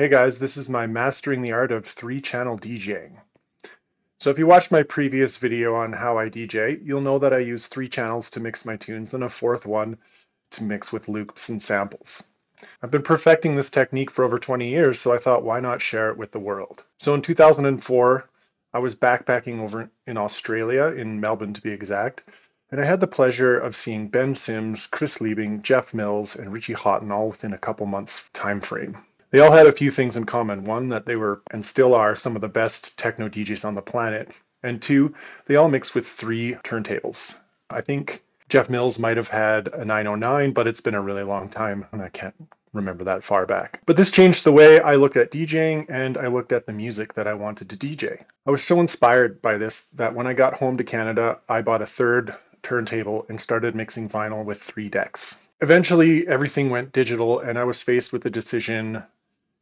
Hey guys, this is my Mastering the Art of 3-Channel DJing. So if you watched my previous video on how I DJ, you'll know that I use 3 channels to mix my tunes and a 4th one to mix with loops and samples. I've been perfecting this technique for over 20 years, so I thought why not share it with the world. So in 2004, I was backpacking over in Australia, in Melbourne to be exact, and I had the pleasure of seeing Ben Sims, Chris Liebing, Jeff Mills, and Richie Hawtin all within a couple months time frame. They all had a few things in common. One, that they were, and still are, some of the best techno DJs on the planet. And two, they all mix with 3 turntables. I think Jeff Mills might have had a 909, but it's been a really long time, and I can't remember that far back. But this changed the way I looked at DJing, and I looked at the music that I wanted to DJ. I was so inspired by this that when I got home to Canada, I bought a 3rd turntable and started mixing vinyl with 3 decks. Eventually, everything went digital, and I was faced with the decision.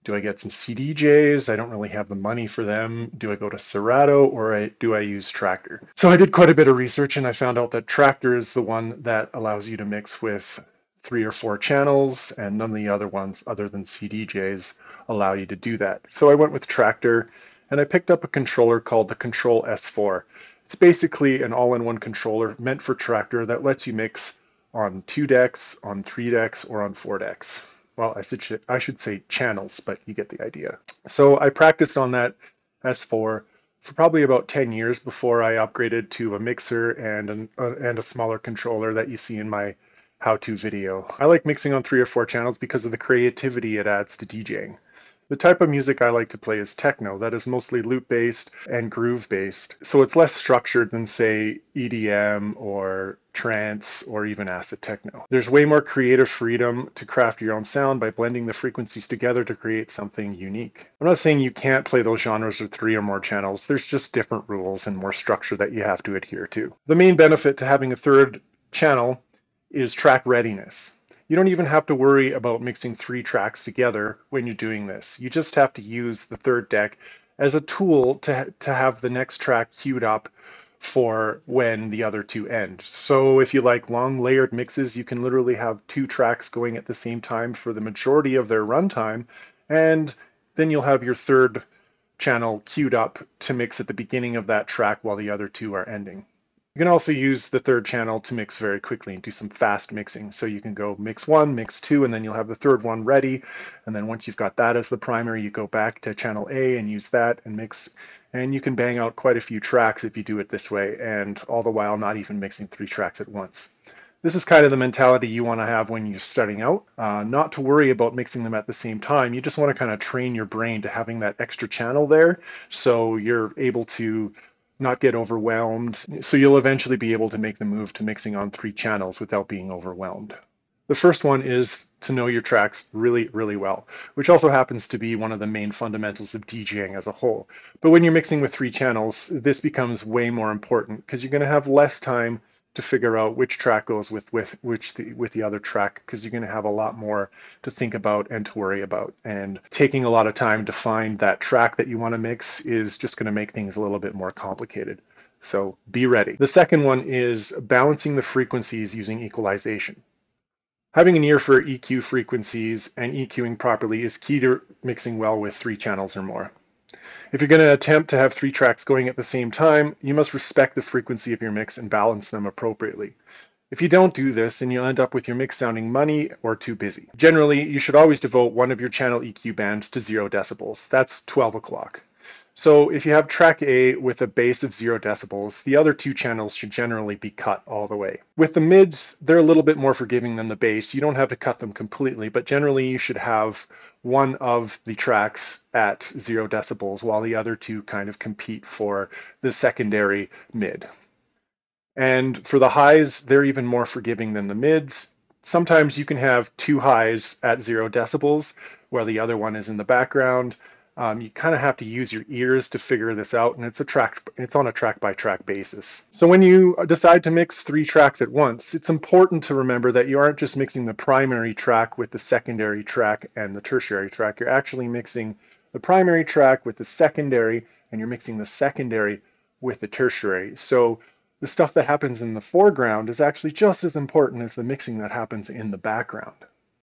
Do I get some CDJs? I don't really have the money for them. Do I go to Serato or do I use Traktor? So I did quite a bit of research and I found out that Traktor is the one that allows you to mix with 3 or 4 channels, and none of the other ones other than CDJs allow you to do that. So I went with Traktor and I picked up a controller called the Control S4. It's basically an all-in-one controller meant for Traktor that lets you mix on 2 decks, on 3 decks, or on 4 decks. Well, I should say channels, but you get the idea. So I practiced on that S4 for probably about 10 years before I upgraded to a mixer and a smaller controller that you see in my how-to video. I like mixing on 3 or 4 channels because of the creativity it adds to DJing. The type of music I like to play is techno, that is mostly loop-based and groove-based, so it's less structured than, say, EDM or trance or even acid techno. There's way more creative freedom to craft your own sound by blending the frequencies together to create something unique. I'm not saying you can't play those genres with 3 or more channels, there's just different rules and more structure that you have to adhere to. The main benefit to having a 3rd channel is track readiness. You don't even have to worry about mixing 3 tracks together when you're doing this. You just have to use the 3rd deck as a tool to have the next track queued up for when the other 2 end. So if you like long layered mixes, you can literally have 2 tracks going at the same time for the majority of their runtime, and then you'll have your 3rd channel queued up to mix at the beginning of that track while the other 2 are ending. You can also use the 3rd channel to mix very quickly and do some fast mixing. So you can go mix 1, mix 2, and then you'll have the 3rd one ready. And then once you've got that as the primary, you go back to channel A and use that and mix. And you can bang out quite a few tracks if you do it this way, and all the while not even mixing 3 tracks at once. This is kind of the mentality you want to have when you're starting out, not to worry about mixing them at the same time. You just want to kind of train your brain to having that extra channel there so you're able to not get overwhelmed, so you'll eventually be able to make the move to mixing on 3 channels without being overwhelmed. The first one is to know your tracks really, really well, which also happens to be one of the main fundamentals of DJing as a whole. But when you're mixing with 3 channels, this becomes way more important because you're going to have less time to figure out which track goes with the other track, because you're going to have a lot more to think about and to worry about. And taking a lot of time to find that track that you want to mix is just going to make things a little bit more complicated. So be ready. The second one is balancing the frequencies using equalization. Having an ear for EQ frequencies and EQing properly is key to mixing well with 3 channels or more. If you're going to attempt to have 3 tracks going at the same time, you must respect the frequency of your mix and balance them appropriately. If you don't do this, then you'll end up with your mix sounding money or too busy. Generally, you should always devote one of your channel EQ bands to 0 decibels. That's 12 o'clock. So if you have track A with a bass of 0 decibels, the other 2 channels should generally be cut all the way. With the mids, they're a little bit more forgiving than the bass. You don't have to cut them completely, but generally you should have one of the tracks at 0 decibels while the other 2 kind of compete for the secondary mid. And for the highs, they're even more forgiving than the mids. Sometimes you can have 2 highs at 0 decibels while the other one is in the background. You kind of have to use your ears to figure this out, and it's on a track-by-track basis. So when you decide to mix 3 tracks at once, it's important to remember that you aren't just mixing the primary track with the secondary track and the tertiary track. You're actually mixing the primary track with the secondary, and you're mixing the secondary with the tertiary. So the stuff that happens in the foreground is actually just as important as the mixing that happens in the background.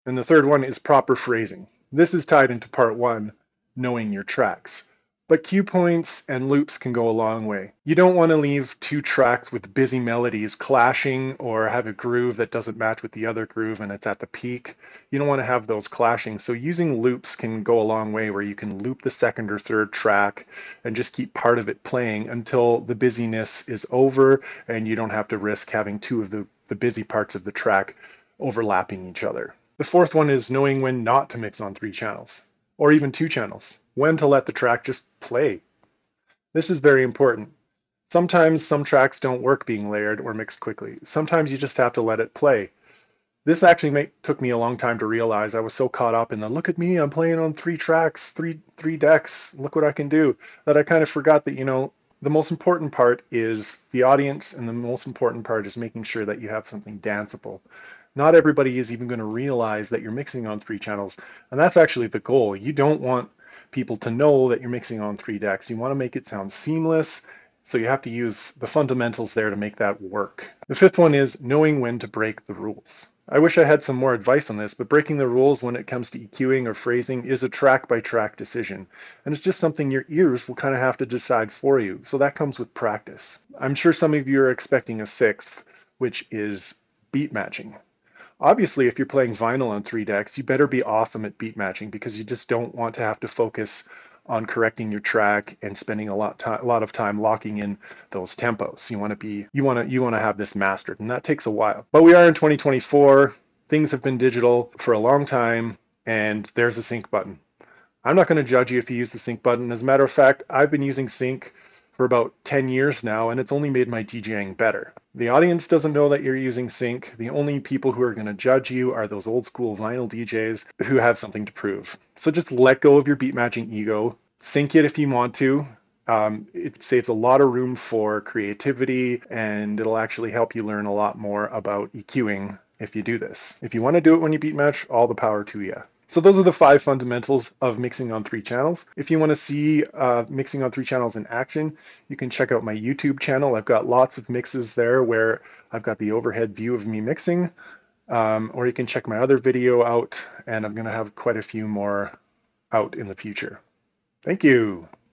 And the 3rd one is proper phrasing. This is tied into part 1. knowing your tracks. But cue points and loops can go a long way. You don't want to leave two tracks with busy melodies clashing or have a groove that doesn't match with the other groove and it's at the peak. You don't want to have those clashing. So using loops can go a long way, where you can loop the second or third track and just keep part of it playing until the busyness is over and you don't have to risk having two of the busy parts of the track overlapping each other. The fourth one is knowing when not to mix on 3 channels. Or even 2 channels, when to let the track just play. This is very important. Sometimes some tracks don't work being layered or mixed quickly. Sometimes you just have to let it play. This actually took me a long time to realize. I was so caught up in the, look at me, I'm playing on 3 tracks, three decks, look what I can do, that I kind of forgot that, you know, the most important part is the audience, and the most important part is making sure that you have something danceable. Not everybody is even going to realize that you're mixing on 3 channels, and that's actually the goal. You don't want people to know that you're mixing on 3 decks. You want to make it sound seamless, so you have to use the fundamentals there to make that work. The fifth one is knowing when to break the rules. I wish I had some more advice on this, but breaking the rules when it comes to EQing or phrasing is a track-by-track decision, and it's just something your ears will kind of have to decide for you, so that comes with practice. I'm sure some of you are expecting a sixth, which is beat matching. Obviously, if you're playing vinyl on 3 decks, you better be awesome at beat matching, because you just don't want to have to focus on correcting your track and spending a lot of time locking in those tempos. You want to have this mastered, and that takes a while. But we are in 2024. Things have been digital for a long time, and there's a sync button. I'm not going to judge you if you use the sync button. As a matter of fact, I've been using sync for about 10 years now, and it's only made my DJing better. The audience doesn't know that you're using sync. The only people who are going to judge you are those old school vinyl DJs who have something to prove. So just let go of your beat matching ego. Sync it if you want to. It saves a lot of room for creativity, and it'll actually help you learn a lot more about EQing if you do this. If you want to do it when you beat match, all the power to you. So those are the 5 fundamentals of mixing on 3 channels. If you want to see mixing on 3 channels in action, you can check out my YouTube channel. I've got lots of mixes there where I've got the overhead view of me mixing, or you can check my other video out, and I'm going to have quite a few more out in the future. Thank you.